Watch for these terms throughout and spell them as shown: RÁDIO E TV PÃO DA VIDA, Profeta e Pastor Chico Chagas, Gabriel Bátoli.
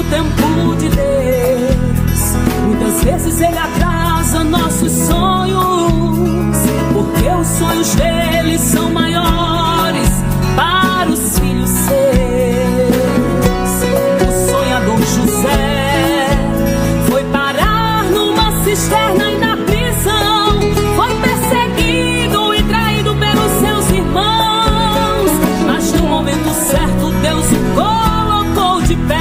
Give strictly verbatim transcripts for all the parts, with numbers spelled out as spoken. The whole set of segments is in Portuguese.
o tempo de Deus. Muitas vezes ele atrasa nossos sonhos, porque os sonhos dele são maiores para os filhos seus. O sonhador José foi parar numa cisterna e na prisão foi perseguido e traído pelos seus irmãos, mas no momento certo Deus o colocou de pé.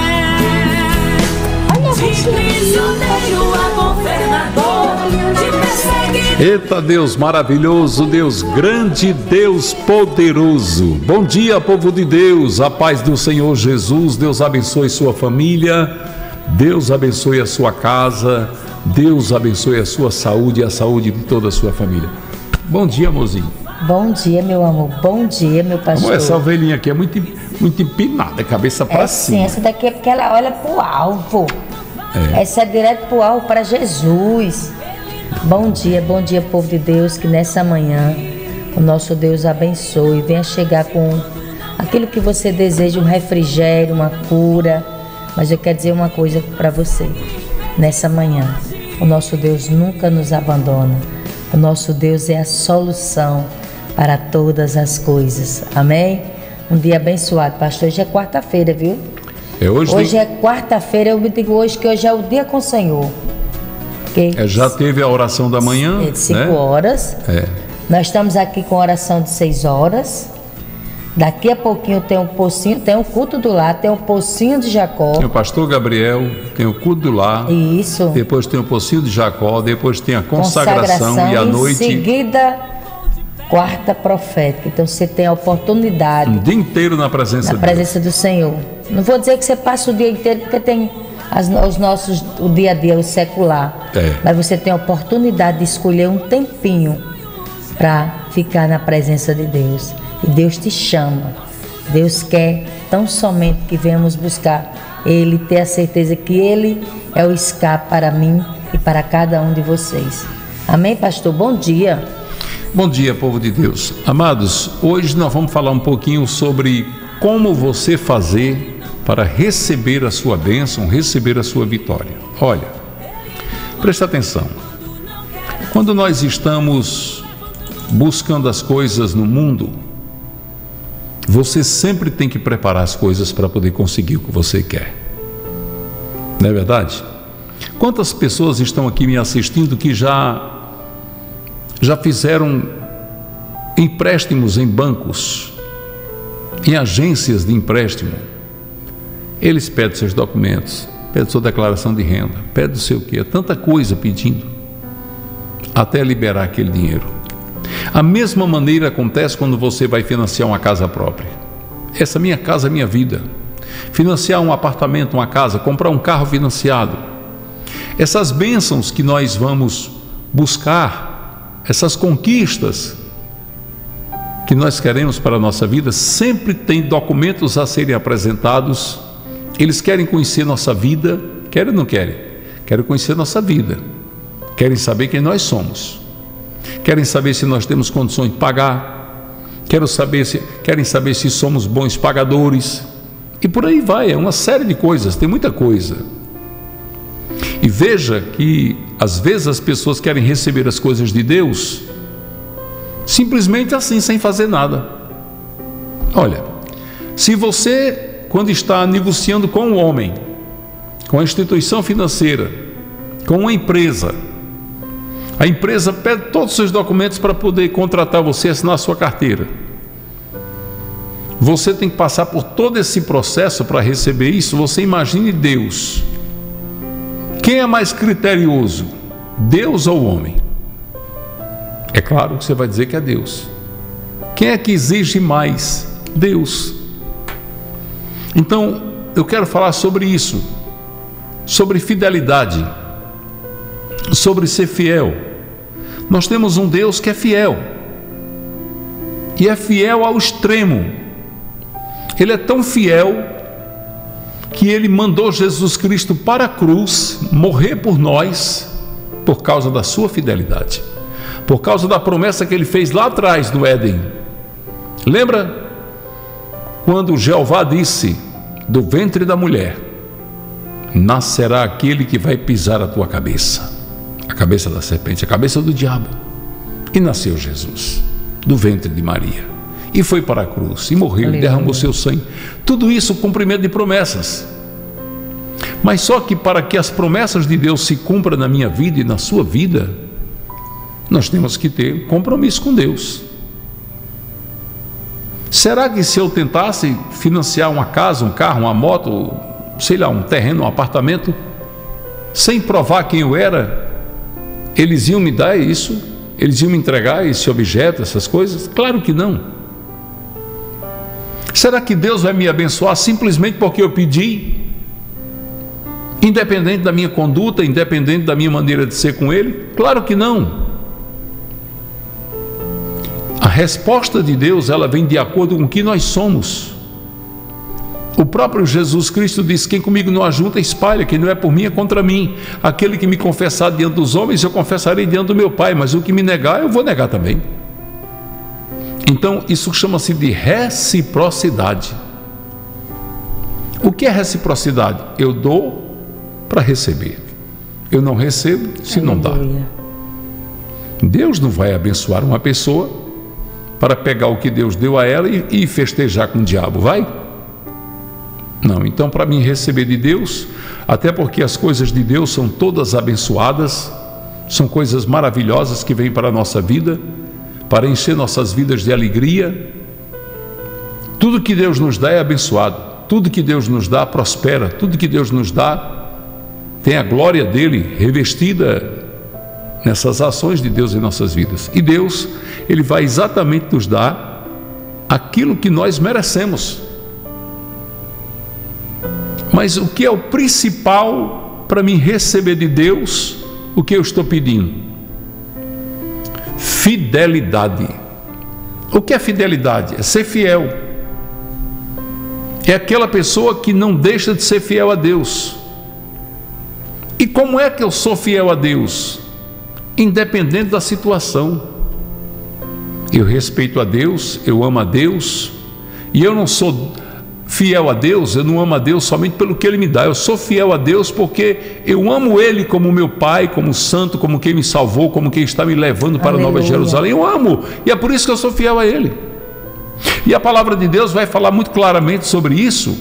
Eita Deus maravilhoso, Deus grande, Deus poderoso. Bom dia, povo de Deus, a paz do Senhor Jesus. Deus abençoe sua família, Deus abençoe a sua casa, Deus abençoe a sua saúde e a saúde de toda a sua família. Bom dia, mozinho. Bom dia, meu amor. Bom dia, meu pastor. Amor, essa ovelhinha aqui é muito, muito empinada, cabeça pra é, cima. Sim, essa daqui é porque ela olha pro alvo. É. Essa é direto pro alvo, para Jesus. Bom dia, bom dia, povo de Deus, que nessa manhã o nosso Deus abençoe, venha chegar com aquilo que você deseja, um refrigério, uma cura. Mas eu quero dizer uma coisa para você. Nessa manhã, o nosso Deus nunca nos abandona. O nosso Deus é a solução para todas as coisas. Amém? Um dia abençoado, pastor. Hoje é quarta-feira, viu? É hoje, hoje é quarta-feira, eu me digo hoje que hoje é o dia com o Senhor. Okay? É, já teve a oração da manhã, de cinco né? horas. É. Nós estamos aqui com a oração de seis horas. Daqui a pouquinho tem um pocinho, tem o um culto do lar, tem o um pocinho de Jacó. Tem o pastor Gabriel, tem o culto do lar. Isso. Depois tem o pocinho de Jacó, depois tem a consagração, consagração e a noite. Em seguida, quarta profética. Então você tem a oportunidade. O dia inteiro na presença, na presença do Senhor. Não vou dizer que você passa o dia inteiro, porque tem as, os nossos, o dia a dia, o secular. É. Mas você tem a oportunidade de escolher um tempinho para ficar na presença de Deus. E Deus te chama. Deus quer tão somente que venhamos buscar Ele, ter a certeza que Ele é o escape para mim e para cada um de vocês. Amém, pastor? Bom dia. Bom dia, povo de Deus. Amados, hoje nós vamos falar um pouquinho sobre como você fazer para receber a sua bênção, receber a sua vitória. Olha, presta atenção. Quando nós estamos buscando as coisas no mundo, você sempre tem que preparar as coisas para poder conseguir o que você quer. Não é verdade? Quantas pessoas estão aqui me assistindo que já... já fizeram empréstimos em bancos, em agências de empréstimo? Eles pedem seus documentos, pedem sua declaração de renda, pedem não sei o que, é tanta coisa pedindo, até liberar aquele dinheiro. A mesma maneira acontece quando você vai financiar uma casa própria. Essa minha casa é minha vida. Financiar um apartamento, uma casa, comprar um carro financiado. Essas bênçãos que nós vamos buscar, essas conquistas que nós queremos para a nossa vida, sempre tem documentos a serem apresentados. Eles querem conhecer nossa vida, querem ou não querem? Querem conhecer nossa vida, querem saber quem nós somos, querem saber se nós temos condições de pagar, querem saber se, querem saber se somos bons pagadores, e por aí vai, é uma série de coisas, tem muita coisa. E veja que às vezes as pessoas querem receber as coisas de Deus simplesmente assim, sem fazer nada. Olha, se você, quando está negociando com o homem, com a instituição financeira, com uma empresa, a empresa pede todos os seus documentos para poder contratar você, assinar a sua carteira. Você tem que passar por todo esse processo para receber isso. Você imagine Deus. Quem é mais criterioso, Deus ou o homem? É claro que você vai dizer que é Deus. Quem é que exige mais? Deus. Então, eu quero falar sobre isso, sobre fidelidade, sobre ser fiel. Nós temos um Deus que é fiel, e é fiel ao extremo. Ele é tão fiel que ele mandou Jesus Cristo para a cruz morrer por nós, por causa da sua fidelidade, por causa da promessa que ele fez lá atrás no Éden. Lembra? Quando Jeová disse: do ventre da mulher nascerá aquele que vai pisar a tua cabeça, a cabeça da serpente, a cabeça do diabo. E nasceu Jesus, do ventre de Maria, e foi para a cruz, e morreu, aleluia, e derramou seu sangue. Tudo isso cumprimento de promessas. Mas só que para que as promessas de Deus se cumpram na minha vida e na sua vida, nós temos que ter compromisso com Deus. Será que se eu tentasse financiar uma casa, um carro, uma moto, sei lá, um terreno, um apartamento, sem provar quem eu era, eles iam me dar isso? Eles iam me entregar esse objeto, essas coisas? Claro que não. Será que Deus vai me abençoar simplesmente porque eu pedi? Independente da minha conduta, independente da minha maneira de ser com Ele? Claro que não. A resposta de Deus, ela vem de acordo com o que nós somos. O próprio Jesus Cristo disse: quem comigo não ajunta, espalha. Quem não é por mim é contra mim. Aquele que me confessar diante dos homens, eu confessarei diante do meu Pai, mas o que me negar, eu vou negar também. Então isso chama-se de reciprocidade. O que é reciprocidade? Eu dou para receber. Eu não recebo se não dá. Deus não vai abençoar uma pessoa para pegar o que Deus deu a ela e, e festejar com o diabo, vai? Não, então para mim receber de Deus, até porque as coisas de Deus são todas abençoadas, são coisas maravilhosas que vêm para a nossa vida, para encher nossas vidas de alegria. Tudo que Deus nos dá é abençoado, tudo que Deus nos dá prospera, tudo que Deus nos dá tem a glória dele revestida nessas ações de Deus em nossas vidas. E Deus, Ele vai exatamente nos dar aquilo que nós merecemos. Mas o que é o principal para mim receber de Deus? O que eu estou pedindo? Fidelidade. O que é fidelidade? É ser fiel. É aquela pessoa que não deixa de ser fiel a Deus. E como é que eu sou fiel a Deus? Independente da situação, eu respeito a Deus, eu amo a Deus, e eu não sou fiel a Deus, eu não amo a Deus somente pelo que Ele me dá, eu sou fiel a Deus porque eu amo Ele como meu Pai, como santo, como quem me salvou, como quem está me levando para a Nova Jerusalém. Eu amo, e é por isso que eu sou fiel a Ele. E a palavra de Deus vai falar muito claramente sobre isso.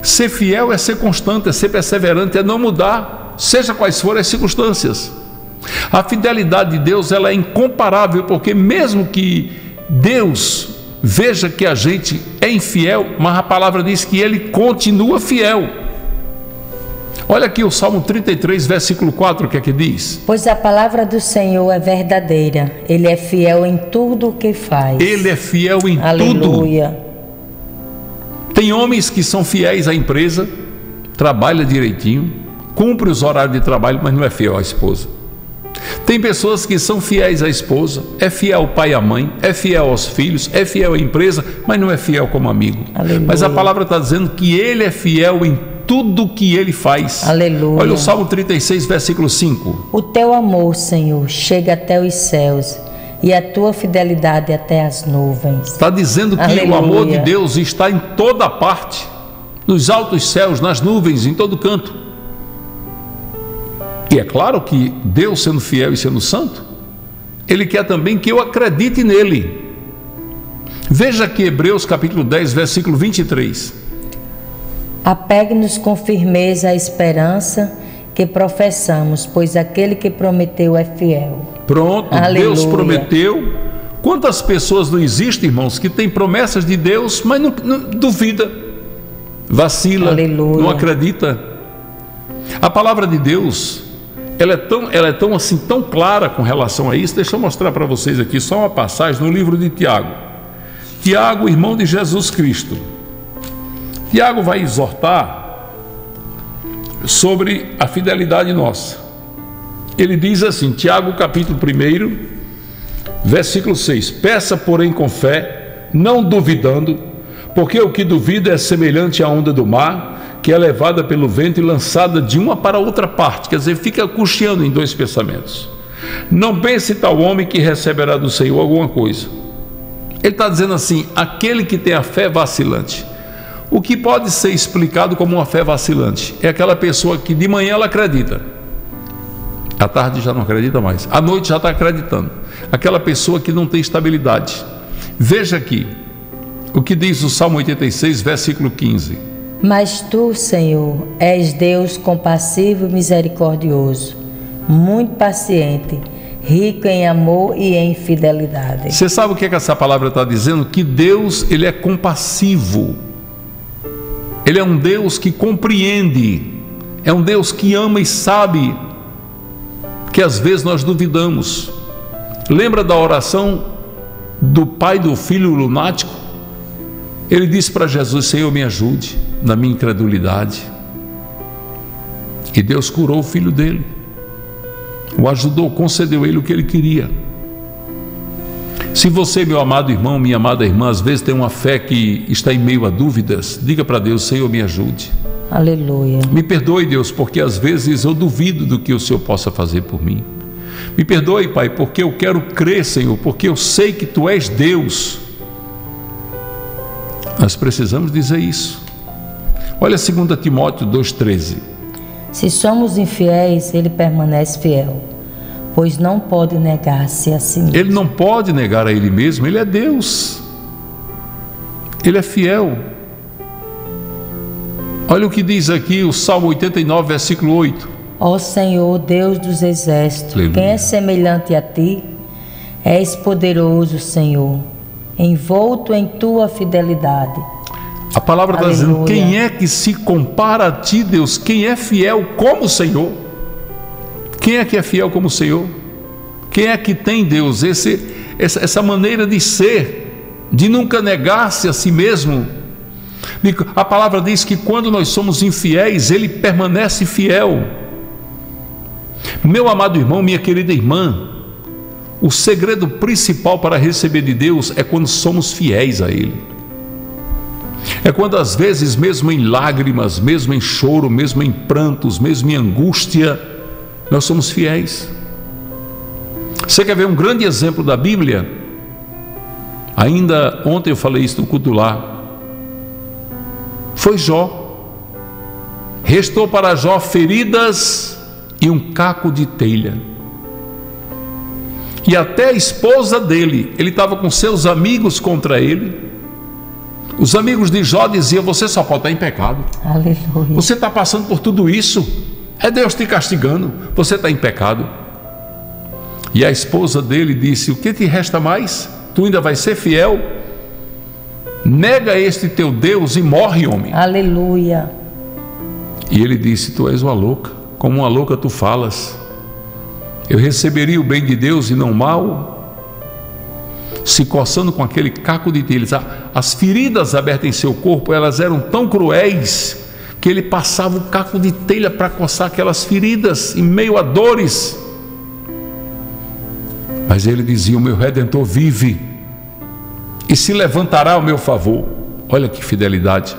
Ser fiel é ser constante, é ser perseverante, é não mudar, seja quais forem as circunstâncias. A fidelidade de Deus, ela é incomparável, porque mesmo que Deus veja que a gente é infiel, mas a palavra diz que Ele continua fiel. Olha aqui o Salmo trinta e três, versículo quatro, o que é que diz? Pois a palavra do Senhor é verdadeira, Ele é fiel em tudo o que faz. Ele é fiel em tudo. Aleluia. Tem homens que são fiéis à empresa, trabalha direitinho, cumpre os horários de trabalho, mas não é fiel à esposa. Tem pessoas que são fiéis à esposa, é fiel ao pai e à mãe, é fiel aos filhos, é fiel à empresa, mas não é fiel como amigo. Aleluia. Mas a palavra está dizendo que Ele é fiel em tudo que Ele faz. Aleluia. Olha o Salmo trinta e seis, versículo cinco. O teu amor, Senhor, chega até os céus, e a tua fidelidade até as nuvens. Está dizendo que, aleluia, o amor de Deus está em toda parte, nos altos céus, nas nuvens, em todo canto. E é claro que Deus, sendo fiel e sendo santo, Ele quer também que eu acredite nele. Veja aqui Hebreus capítulo dez, versículo vinte e três. Apegue-nos com firmeza à esperança que professamos, pois aquele que prometeu é fiel. Pronto, aleluia. Deus prometeu. Quantas pessoas não existem, irmãos, que têm promessas de Deus, mas não, não duvida, vacila, aleluia, não acredita. A palavra de Deus, Ela é, tão, ela é tão assim, tão clara com relação a isso. Deixa eu mostrar para vocês aqui só uma passagem no livro de Tiago. Tiago, irmão de Jesus Cristo. Tiago vai exortar sobre a fidelidade nossa. Ele diz assim, Tiago capítulo um, versículo seis. Peça, porém, com fé, não duvidando, porque o que duvida é semelhante à onda do mar, que é levada pelo vento e lançada de uma para outra parte. Quer dizer, fica cocheando em dois pensamentos. Não pense tal homem que receberá do Senhor alguma coisa. Ele está dizendo assim, aquele que tem a fé vacilante, O que pode ser explicado como uma fé vacilante é aquela pessoa que de manhã ela acredita, à tarde já não acredita mais, à noite já está acreditando. Aquela pessoa que não tem estabilidade. Veja aqui o que diz o Salmo oitenta e seis, versículo quinze. Mas tu, Senhor, és Deus compassivo e misericordioso, muito paciente, rico em amor e em fidelidade. Você sabe o que é que essa palavra está dizendo? Que Deus, ele é compassivo. Ele é um Deus que compreende, é um Deus que ama e sabe que às vezes nós duvidamos. Lembra da oração do pai do filho lunático? Ele disse para Jesus: Senhor, me ajude na minha incredulidade. E Deus curou o filho dele, o ajudou, concedeu a ele o que ele queria. Se você, meu amado irmão, minha amada irmã, às vezes tem uma fé que está em meio a dúvidas, diga para Deus: Senhor, me ajude. Aleluia. Me perdoe, Deus, porque às vezes eu duvido do que o Senhor possa fazer por mim. Me perdoe, Pai, porque eu quero crer, Senhor, porque eu sei que Tu és Deus. Nós precisamos dizer isso. Olha segunda Timóteo dois, treze. Se somos infiéis, Ele permanece fiel, pois não pode negar-se a si mesmo. Ele não pode negar a ele mesmo, ele é Deus. Ele é fiel. Olha o que diz aqui o Salmo oitenta e nove, versículo oito. Ó Senhor, Deus dos exércitos, Aleluia, quem é semelhante a ti? És poderoso, Senhor, envolto em tua fidelidade. A palavra está dizendo: quem é que se compara a ti, Deus? Quem é fiel como o Senhor? Quem é que é fiel como o Senhor? Quem é que tem, Deus, esse, essa, essa maneira de ser, de nunca negar-se a si mesmo? A palavra diz que quando nós somos infiéis, Ele permanece fiel. Meu amado irmão, minha querida irmã, o segredo principal para receber de Deus é quando somos fiéis a Ele. É quando às vezes, mesmo em lágrimas, mesmo em choro, mesmo em prantos, mesmo em angústia, nós somos fiéis. Você quer ver um grande exemplo da Bíblia? Ainda ontem eu falei isso no culto lá. Foi Jó. Restou para Jó feridas e um caco de telha. E até a esposa dele, ele estava com seus amigos contra ele. Os amigos de Jó diziam: você só pode estar em pecado. Aleluia. Você está passando por tudo isso. É Deus te castigando, você está em pecado. E a esposa dele disse: o que te resta mais? Tu ainda vai ser fiel? Nega este teu Deus e morre, homem. Aleluia. E ele disse: tu és uma louca, como uma louca tu falas. Eu receberia o bem de Deus e não o mal? Se coçando com aquele caco de telha. As feridas abertas em seu corpo, elas eram tão cruéis que ele passava o caco de telha para coçar aquelas feridas, em meio a dores. Mas ele dizia: o meu Redentor vive, e se levantará ao meu favor. Olha que fidelidade.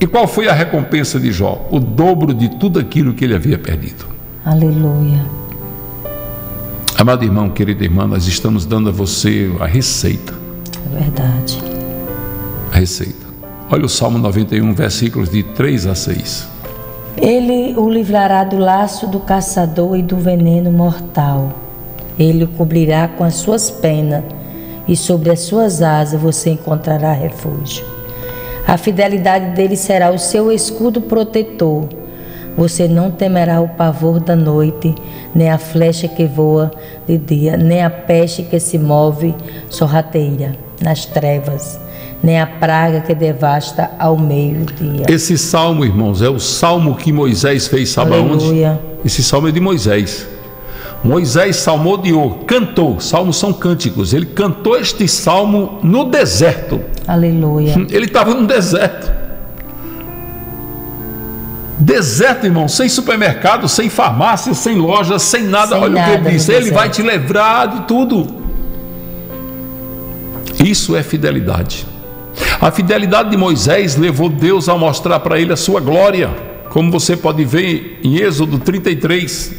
E qual foi a recompensa de Jó? O dobro de tudo aquilo que ele havia perdido. Aleluia. Amado irmão, querida irmã, nós estamos dando a você a receita. É verdade. A receita. Olha o Salmo noventa e um, versículos de três a seis. Ele o livrará do laço do caçador e do veneno mortal. Ele o cobrirá com as suas penas, e sobre as suas asas você encontrará refúgio. A fidelidade dele será o seu escudo protetor. Você não temerá o pavor da noite, nem a flecha que voa de dia, nem a peste que se move sorrateira nas trevas, nem a praga que devasta ao meio-dia. Esse salmo, irmãos, é o salmo que Moisés fez, sabe aonde? Esse salmo é de Moisés. Moisés salmodiou, cantou. Salmos são cânticos. Ele cantou este salmo no deserto. Aleluia. Ele estava no deserto. Deserto, irmão, sem supermercado, sem farmácia, sem loja, sem nada. Sem Olha nada o que ele disse: Ele vai te livrar de tudo. Isso é fidelidade. A fidelidade de Moisés levou Deus a mostrar para ele a sua glória, como você pode ver em Êxodo trinta e três.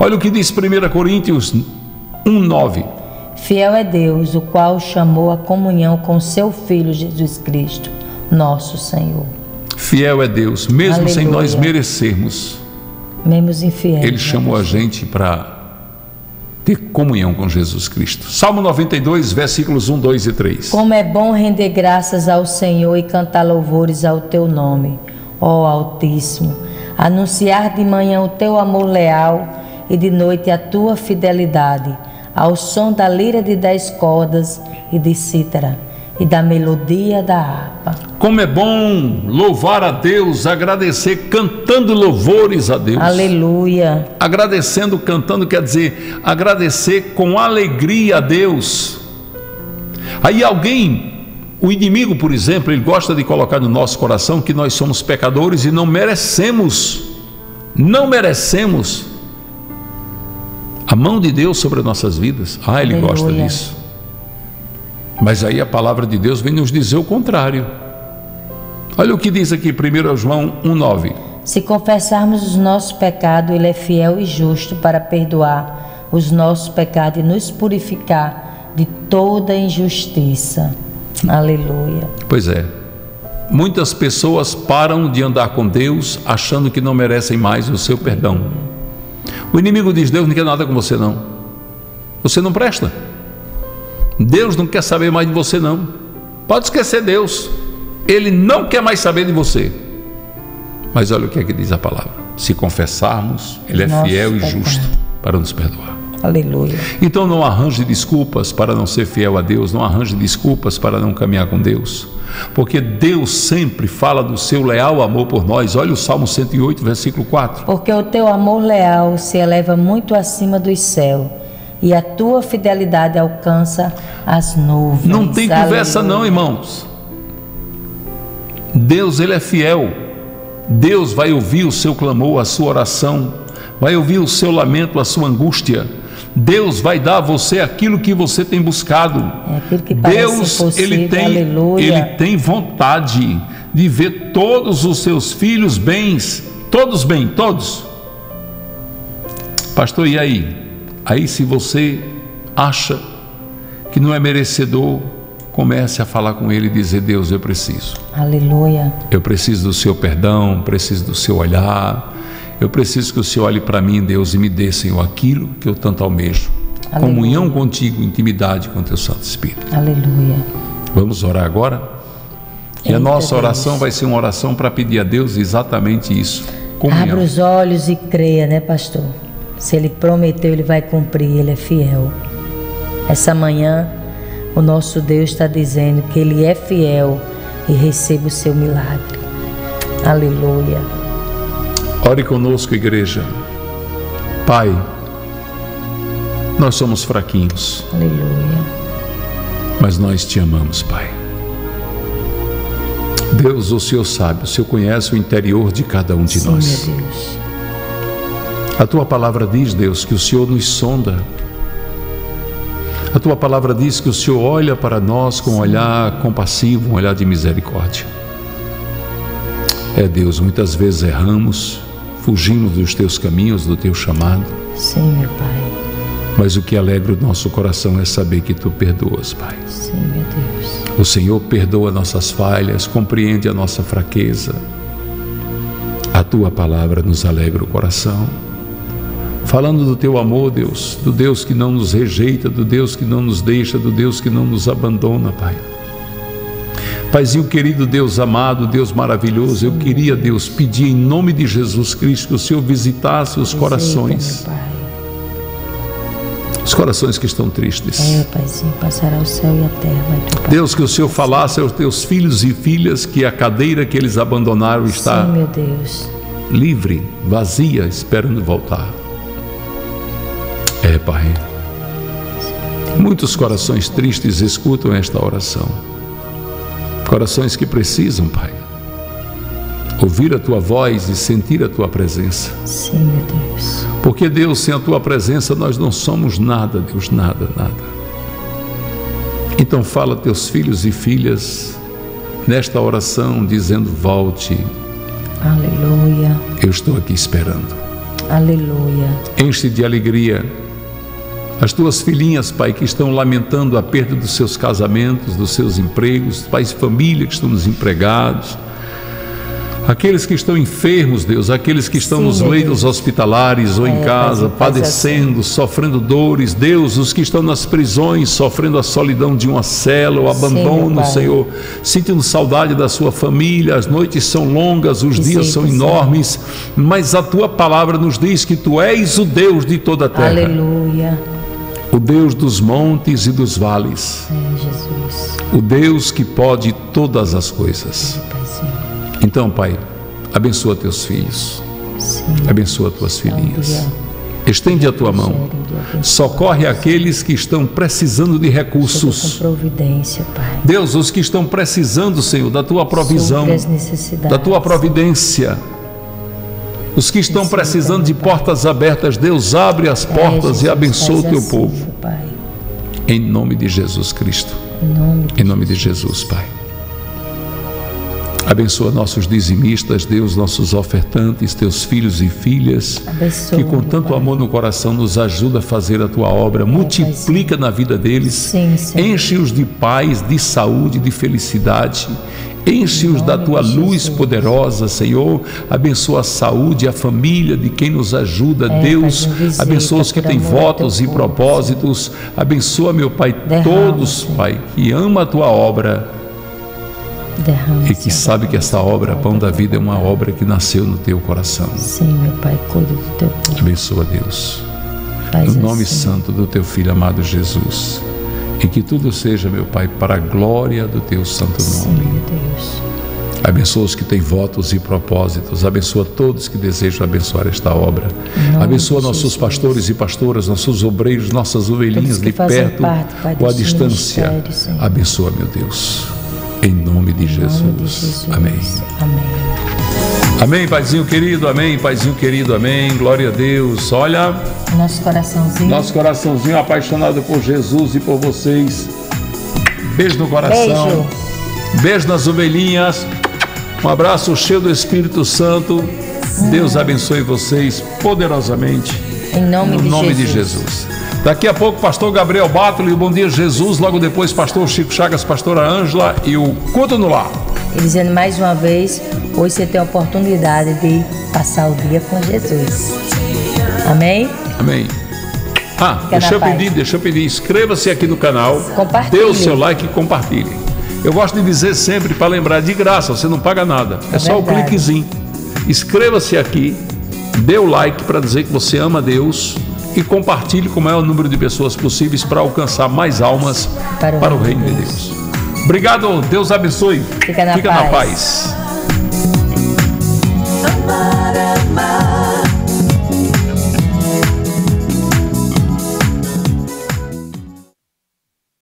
Olha o que diz primeira Coríntios um, nove. Fiel é Deus, o qual chamou a comunhão com seu Filho Jesus Cristo, nosso Senhor. Fiel é Deus, mesmo Aleluia. Sem nós merecermos, mesmos infiéis, Ele chamou a gente para ter comunhão com Jesus Cristo. Salmo noventa e dois, versículos um, dois e três. Como é bom render graças ao Senhor e cantar louvores ao teu nome, ó Altíssimo, anunciar de manhã o teu amor leal e de noite a tua fidelidade, ao som da lira de dez cordas e de cítara e da melodia da harpa. Como é bom louvar a Deus, agradecer cantando louvores a Deus. Aleluia. Agradecendo, cantando, quer dizer, agradecer com alegria a Deus. Aí alguém, o inimigo, por exemplo, ele gosta de colocar no nosso coração que nós somos pecadores e não merecemos, não merecemos a mão de Deus sobre as nossas vidas. Ah, ele Aleluia. Gosta disso. Mas aí a palavra de Deus vem nos dizer o contrário. Olha o que diz aqui, primeiro João um, nove. Se confessarmos os nossos pecados, Ele é fiel e justo para perdoar os nossos pecados e nos purificar de toda injustiça. Aleluia. Pois é. Muitas pessoas param de andar com Deus achando que não merecem mais o seu perdão. O inimigo diz: Deus não quer nada com você, não. Você não presta. Deus não quer saber mais de você, não. Pode esquecer Deus. Ele não quer mais saber de você. Mas olha o que é que diz a palavra. Se confessarmos, Ele é Nossa, fiel e justo para nos perdoar. Aleluia. Então não arranje desculpas para não ser fiel a Deus. Não arranje desculpas para não caminhar com Deus. Porque Deus sempre fala do seu leal amor por nós. Olha o Salmo cento e oito, versículo quatro. Porque o teu amor leal se eleva muito acima dos céus, e a tua fidelidade alcança as nuvens. Não tem conversa não, irmãos. Deus, Ele é fiel. Deus vai ouvir o seu clamor, a sua oração. Vai ouvir o seu lamento, a sua angústia. Deus vai dar a você aquilo que você tem buscado. É aquilo que Deus, ele tem, ele tem vontade de ver todos os seus filhos bens. Todos bem, todos. Pastor, e aí? Aí se você acha que não é merecedor, comece a falar com Ele e dizer: Deus, eu preciso. Aleluia. Eu preciso do seu perdão, preciso do seu olhar. Eu preciso que o Senhor olhe para mim, Deus, e me dê, Senhor, aquilo que eu tanto almejo. Aleluia. Comunhão contigo, intimidade com o teu Santo Espírito. Aleluia. Vamos orar agora? E Eita a nossa oração Deus. Vai ser uma oração para pedir a Deus exatamente isso. Comunhão. Abra os olhos e creia, né, pastor? Se Ele prometeu, Ele vai cumprir, Ele é fiel. Essa manhã, o nosso Deus está dizendo que Ele é fiel e receba o seu milagre. Aleluia. Ore conosco, igreja. Pai, nós somos fraquinhos. Aleluia. Mas nós te amamos, Pai. Deus, o Senhor sabe, o Senhor conhece o interior de cada um de Sim, nós. Sim, meu Deus. A Tua palavra diz, Deus, que o Senhor nos sonda. A Tua palavra diz que o Senhor olha para nós com um olhar compassivo, um olhar de misericórdia. É, Deus, muitas vezes erramos, fugimos dos Teus caminhos, do Teu chamado. Sim, meu Pai. Mas o que alegra o nosso coração é saber que Tu perdoas, Pai. Sim, meu Deus. O Senhor perdoa nossas falhas, compreende a nossa fraqueza. A Tua palavra nos alegra o coração. Falando do Teu amor, Deus, do Deus que não nos rejeita, do Deus que não nos deixa, do Deus que não nos abandona, Pai. Paizinho querido, Deus amado, Deus maravilhoso, eu queria, Deus, pedir em nome de Jesus Cristo que o Senhor visitasse os corações. Os corações que estão tristes. É, Paizinho, passará o céu e a terra. Deus, que o Senhor falasse aos Teus filhos e filhas que a cadeira que eles abandonaram está livre, vazia, esperando voltar. É, Pai. Muitos corações tristes escutam esta oração. Corações que precisam, Pai, ouvir a Tua voz e sentir a Tua presença. Sim, meu Deus. Porque, Deus, sem a Tua presença nós não somos nada, Deus, nada, nada. Então fala a Teus filhos e filhas nesta oração, dizendo: volte. Aleluia. Eu estou aqui esperando. Aleluia. Enche de alegria. As tuas filhinhas, Pai, que estão lamentando a perda dos seus casamentos, dos seus empregos, pais e família que estão desempregados, aqueles que estão enfermos, Deus, aqueles que estão Sim, nos leitos Deus. hospitalares ou é, em casa, padecendo, assim. sofrendo dores, Deus, os que estão nas prisões, sofrendo a solidão de uma cela, o abandono, Sim, Senhor, sentindo saudade da sua família. As noites são longas, os Sim, dias são Sim, enormes, Senhor. Mas a tua palavra nos diz que tu és o Deus de toda a terra. Aleluia. O Deus dos montes e dos vales. É, Jesus. O Deus que pode todas as coisas. Então, Pai, abençoa teus filhos, Sim. abençoa tuas filhinhas, estende a tua mão, socorre aqueles que estão precisando de recursos, Deus, os que estão precisando, Senhor, da tua provisão, da tua providência, os que estão precisando de portas abertas, Deus, abre as portas e abençoa o teu povo, em nome de Jesus Cristo, em nome de Jesus, Pai. Abençoa nossos dizimistas, Deus, nossos ofertantes, teus filhos e filhas, abençoa, que com tanto Pai. amor no coração nos ajuda a fazer a tua obra, é, multiplica na vida deles, enche-os de paz, de saúde, de felicidade, enche-os da tua luz poderosa, Senhor. Abençoa a saúde, a família de quem nos ajuda, é, Deus, visita, abençoa os que têm votos e propósitos, abençoa, meu Pai, derrama, todos, Pai, que ama a tua obra, Derrama, e que sabe que essa obra, Pão da Vida, é uma obra que nasceu no teu coração. Sim, meu Pai, cuida do teu povo. Abençoa, Deus, no nome santo do teu Filho amado Jesus, e que tudo seja, meu Pai, para a glória do teu santo nome. Sim, Deus. Abençoa os que têm votos e propósitos, abençoa todos que desejam abençoar esta obra, abençoa nossos pastores e pastoras, nossos obreiros, nossas ovelhinhas de perto ou à distância, abençoa, meu Deus. Em nome de Jesus. Em nome de Jesus. Amém. Amém. Amém, Paizinho querido. Amém, Paizinho querido. Amém. Glória a Deus. Olha, nosso coraçãozinho. Nosso coraçãozinho apaixonado por Jesus e por vocês. Beijo no coração. Beijo, Beijo nas ovelhinhas. Um abraço cheio do Espírito Santo. Hum. Deus abençoe vocês poderosamente. Em nome, no de, nome Jesus. de Jesus. Daqui a pouco, pastor Gabriel Bátoli, o Bom Dia Jesus, logo depois, pastor Chico Chagas, pastora Ângela e o Culto no Lar. E dizendo mais uma vez, hoje você tem a oportunidade de passar o dia com Jesus. Amém? Amém. Ah, deixa eu, pedir, deixa eu pedir, inscreva-se aqui no canal, dê o seu like e compartilhe. Eu gosto de dizer sempre, para lembrar, de graça, você não paga nada, é, é só o cliquezinho. Inscreva-se aqui, dê o like para dizer que você ama Deus, e compartilhe com o maior número de pessoas possíveis para alcançar mais almas para o, para o reino de Deus. Obrigado, Deus abençoe. Fica na Fica paz. Na paz.